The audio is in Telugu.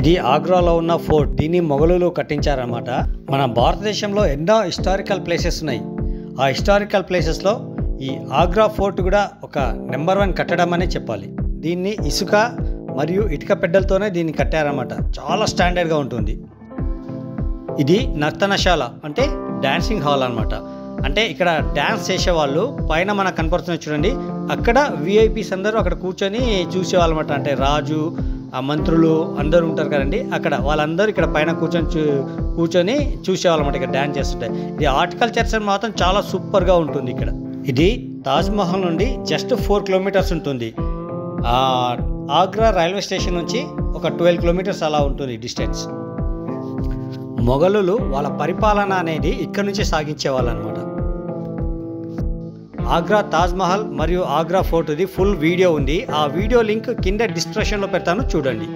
ఇది ఆగ్రాలో ఉన్న ఫోర్ట్. దీన్ని మొఘలులు కట్టించారన్నమాట. మన భారతదేశంలో ఎన్నో హిస్టారికల్ ప్లేసెస్ ఉన్నాయి. ఆ హిస్టారికల్ ప్లేసెస్లో ఈ ఆగ్రా ఫోర్ట్ కూడా ఒక నెంబర్ 1 కట్టడం అనే చెప్పాలి. దీన్ని ఇసుక మరియు ఇటుక పెడ్డలతోనే దీన్ని కట్టారన్నమాట. చాలా స్టాండర్డ్గా ఉంటుంది. ఇది నర్తనశాల అంటే డ్యాన్సింగ్ హాల్ అన్నమాట. అంటే ఇక్కడ డ్యాన్స్ చేసేవాళ్ళు పైన మనకు కనపడుతున్న చూడండి, అక్కడ విఐపీస్ అందరూ అక్కడ కూర్చొని చూసేవాళ్ళు అన్నమాట. అంటే రాజు, ఆ మంత్రులు అందరూ ఉంటారు కదండి, అక్కడ వాళ్ళందరూ ఇక్కడ పైన కూర్చొని చూసేవాళ్ళు అన్నమాట. ఇక్కడ డ్యాన్స్ చేస్తుంటాయి. ఇది హార్టికల్చర్స్ మాత్రం చాలా సూపర్గా ఉంటుంది ఇక్కడ. ఇది తాజ్మహల్ నుండి జస్ట్ 4 కిలోమీటర్స్ ఉంటుంది. ఆగ్రా రైల్వే స్టేషన్ నుంచి ఒక 12 కిలోమీటర్స్ అలా ఉంటుంది డిస్టెన్స్. మొఘలులు వాళ్ళ పరిపాలన అనేది ఇక్కడ నుంచే సాగించేవాళ్ళు అనమాట. ఆగ్రా తాజ్మహల్ మరియు ఆగ్రా ఫోర్ట్ ఇది ఫుల్ వీడియో ఉంది. ఆ వీడియో లింక్ కింద డిస్క్రిప్షన్లో పెడతాను, చూడండి.